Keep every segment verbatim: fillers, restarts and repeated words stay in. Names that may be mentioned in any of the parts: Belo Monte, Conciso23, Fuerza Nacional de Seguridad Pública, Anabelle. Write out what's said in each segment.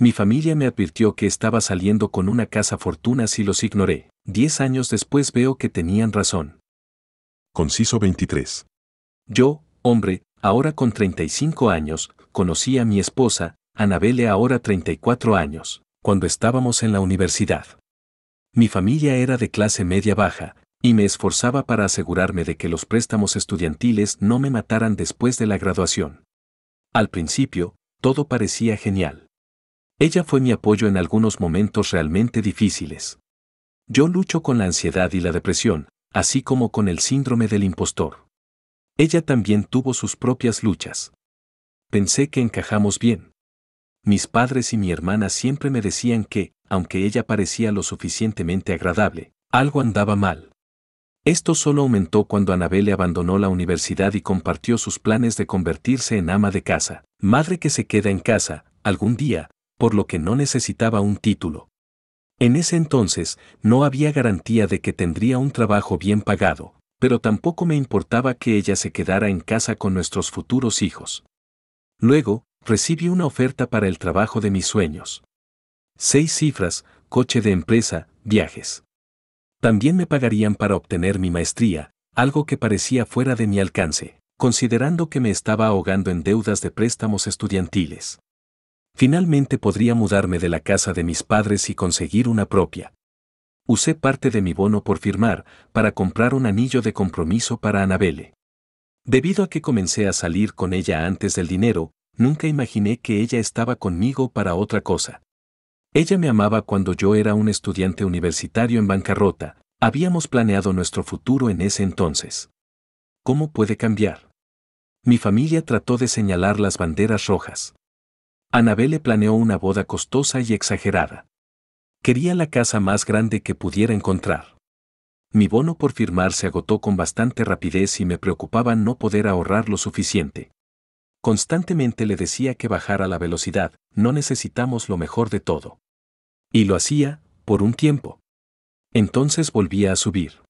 Mi familia me advirtió que estaba saliendo con una cazafortunas y los ignoré. Diez años después veo que tenían razón. Conciso veintitrés. Yo, hombre, ahora con treinta y cinco años, conocí a mi esposa, Anabelle, ahora treinta y cuatro años, cuando estábamos en la universidad. Mi familia era de clase media-baja, y me esforzaba para asegurarme de que los préstamos estudiantiles no me mataran después de la graduación. Al principio, todo parecía genial. Ella fue mi apoyo en algunos momentos realmente difíciles. Yo lucho con la ansiedad y la depresión, así como con el síndrome del impostor. Ella también tuvo sus propias luchas. Pensé que encajamos bien. Mis padres y mi hermana siempre me decían que, aunque ella parecía lo suficientemente agradable, algo andaba mal. Esto solo aumentó cuando Anabelle abandonó la universidad y compartió sus planes de convertirse en ama de casa, madre que se queda en casa, algún día, por lo que no necesitaba un título. En ese entonces, no había garantía de que tendría un trabajo bien pagado, pero tampoco me importaba que ella se quedara en casa con nuestros futuros hijos. Luego, recibí una oferta para el trabajo de mis sueños. Seis cifras, coche de empresa, viajes. También me pagarían para obtener mi maestría, algo que parecía fuera de mi alcance, considerando que me estaba ahogando en deudas de préstamos estudiantiles. Finalmente podría mudarme de la casa de mis padres y conseguir una propia. Usé parte de mi bono por firmar para comprar un anillo de compromiso para Anabelle. Debido a que comencé a salir con ella antes del dinero, nunca imaginé que ella estaba conmigo para otra cosa. Ella me amaba cuando yo era un estudiante universitario en bancarrota. Habíamos planeado nuestro futuro en ese entonces. ¿Cómo puede cambiar? Mi familia trató de señalar las banderas rojas. Anabelle planeó una boda costosa y exagerada. Quería la casa más grande que pudiera encontrar. Mi bono por firmar se agotó con bastante rapidez y me preocupaba no poder ahorrar lo suficiente. Constantemente le decía que bajara la velocidad, no necesitamos lo mejor de todo. Y lo hacía, por un tiempo. Entonces volvía a subir.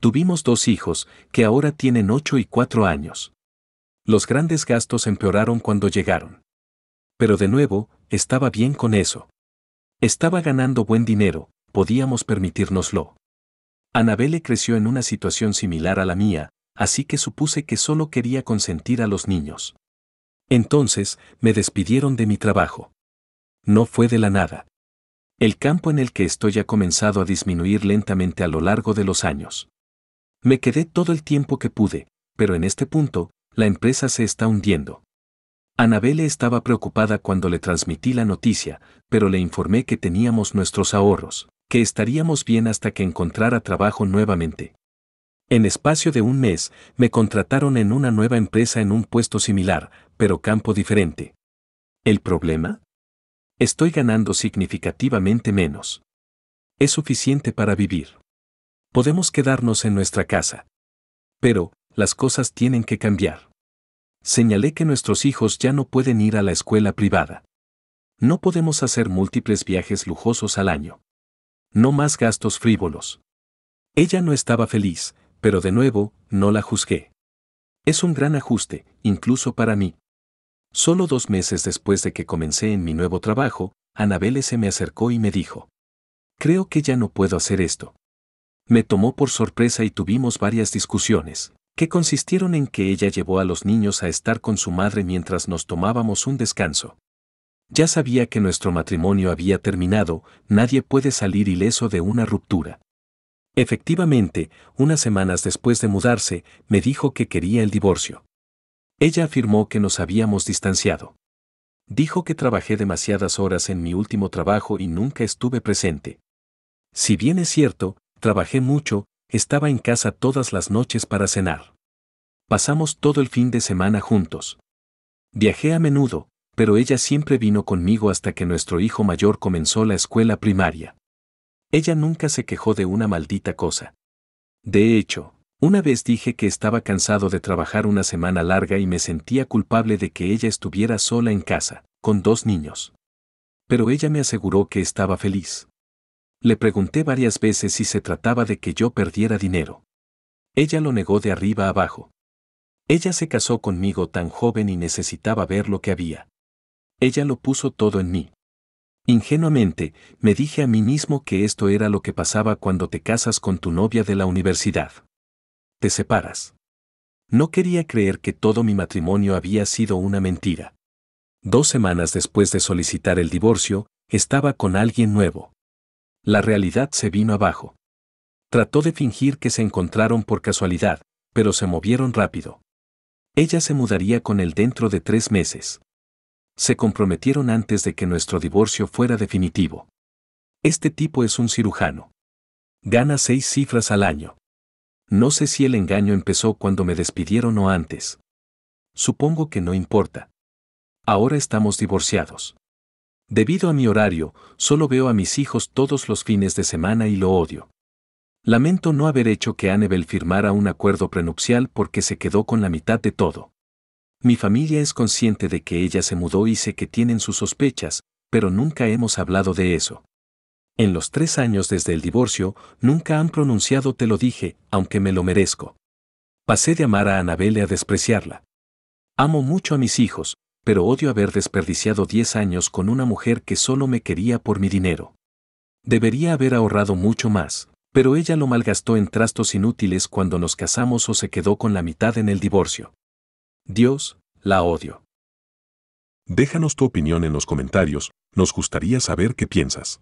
Tuvimos dos hijos, que ahora tienen ocho y cuatro años. Los grandes gastos empeoraron cuando llegaron. Pero de nuevo, estaba bien con eso. Estaba ganando buen dinero, podíamos permitírnoslo. Anabelle creció en una situación similar a la mía, así que supuse que solo quería consentir a los niños. Entonces, me despidieron de mi trabajo. No fue de la nada. El campo en el que estoy ha comenzado a disminuir lentamente a lo largo de los años. Me quedé todo el tiempo que pude, pero en este punto, la empresa se está hundiendo. Anabelle estaba preocupada cuando le transmití la noticia, pero le informé que teníamos nuestros ahorros, que estaríamos bien hasta que encontrara trabajo nuevamente. En espacio de un mes, me contrataron en una nueva empresa en un puesto similar, pero campo diferente. ¿El problema? Estoy ganando significativamente menos. Es suficiente para vivir. Podemos quedarnos en nuestra casa. Pero, las cosas tienen que cambiar. Señalé que nuestros hijos ya no pueden ir a la escuela privada. No podemos hacer múltiples viajes lujosos al año. No más gastos frívolos. Ella no estaba feliz, pero de nuevo, no la juzgué. Es un gran ajuste, incluso para mí. Solo dos meses después de que comencé en mi nuevo trabajo, Anabelle se me acercó y me dijo: creo que ya no puedo hacer esto. Me tomó por sorpresa y tuvimos varias discusiones, que consistieron en que ella llevó a los niños a estar con su madre mientras nos tomábamos un descanso. Ya sabía que nuestro matrimonio había terminado, nadie puede salir ileso de una ruptura. Efectivamente, unas semanas después de mudarse, me dijo que quería el divorcio. Ella afirmó que nos habíamos distanciado. Dijo que trabajé demasiadas horas en mi último trabajo y nunca estuve presente. Si bien es cierto, trabajé mucho, estaba en casa todas las noches para cenar. Pasamos todo el fin de semana juntos. Viajé a menudo, pero ella siempre vino conmigo hasta que nuestro hijo mayor comenzó la escuela primaria. Ella nunca se quejó de una maldita cosa. De hecho, una vez dije que estaba cansado de trabajar una semana larga y me sentía culpable de que ella estuviera sola en casa, con dos niños. Pero ella me aseguró que estaba feliz. Le pregunté varias veces si se trataba de que yo perdiera dinero. Ella lo negó de arriba abajo. Ella se casó conmigo tan joven y necesitaba ver lo que había. Ella lo puso todo en mí. Ingenuamente, me dije a mí mismo que esto era lo que pasaba cuando te casas con tu novia de la universidad. Te separas. No quería creer que todo mi matrimonio había sido una mentira. Dos semanas después de solicitar el divorcio, estaba con alguien nuevo. La realidad se vino abajo. Trató de fingir que se encontraron por casualidad, pero se movieron rápido. Ella se mudaría con él dentro de tres meses. Se comprometieron antes de que nuestro divorcio fuera definitivo. Este tipo es un cirujano. Gana seis cifras al año. No sé si el engaño empezó cuando me despidieron o antes. Supongo que no importa. Ahora estamos divorciados. Debido a mi horario, solo veo a mis hijos todos los fines de semana y lo odio. Lamento no haber hecho que Annabel firmara un acuerdo prenupcial porque se quedó con la mitad de todo. Mi familia es consciente de que ella se mudó y sé que tienen sus sospechas, pero nunca hemos hablado de eso. En los tres años desde el divorcio, nunca han pronunciado te lo dije, aunque me lo merezco. Pasé de amar a Annabel a despreciarla. Amo mucho a mis hijos, pero odio haber desperdiciado diez años con una mujer que solo me quería por mi dinero. Debería haber ahorrado mucho más, pero ella lo malgastó en trastos inútiles cuando nos casamos o se quedó con la mitad en el divorcio. Dios, la odio. Déjanos tu opinión en los comentarios, nos gustaría saber qué piensas.